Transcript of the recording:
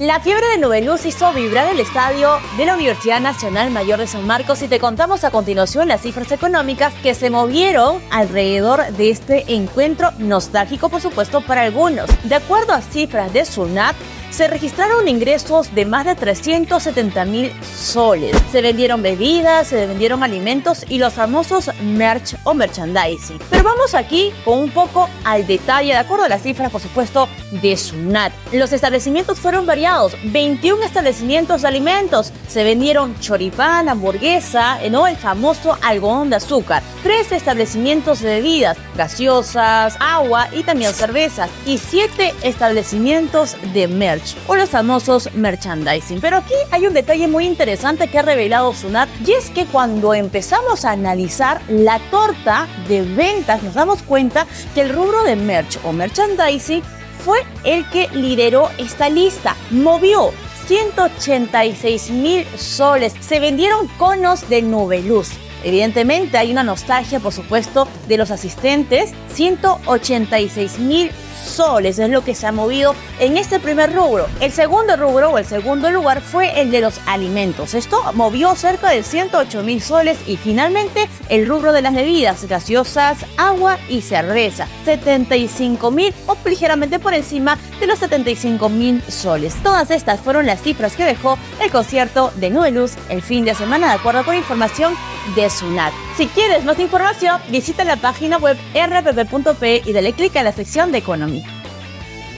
La fiebre de Nubeluz hizo vibrar el estadio de la Universidad Nacional Mayor de San Marcos y te contamos a continuación las cifras económicas que se movieron alrededor de este encuentro nostálgico, por supuesto, para algunos. De acuerdo a cifras de SUNAT, se registraron ingresos de más de 370.000 soles. Se vendieron bebidas, se vendieron alimentos y los famosos merch o merchandising. Pero vamos aquí con un poco al detalle, de acuerdo a las cifras, por supuesto, de SUNAT. Los establecimientos fueron variados. 21 establecimientos de alimentos. Se vendieron choripán, hamburguesa, ¿no?, el famoso algodón de azúcar. 3 establecimientos de bebidas, gaseosas, agua y también cervezas. Y 7 establecimientos de merch o los famosos merchandising. Pero aquí hay un detalle muy interesante que ha revelado SUNAT, y es que cuando empezamos a analizar la torta de ventas nos damos cuenta que el rubro de merch o merchandising fue el que lideró esta lista. Movió 186.000 soles. Se vendieron conos de Nubeluz. Evidentemente hay una nostalgia, por supuesto, de los asistentes. 186.000 soles es lo que se ha movido en este primer rubro. El segundo rubro o el segundo lugar fue el de los alimentos. Esto movió cerca de 108.000 soles. Y finalmente el rubro de las bebidas, gaseosas, agua y cerveza, 75.000 o ligeramente por encima de los 75.000 soles. Todas estas fueron las cifras que dejó el concierto de Nubeluz el fin de semana, de acuerdo con información de SUNAT. Si quieres más información, visita la página web rpp.pe y dale clic a la sección de economía.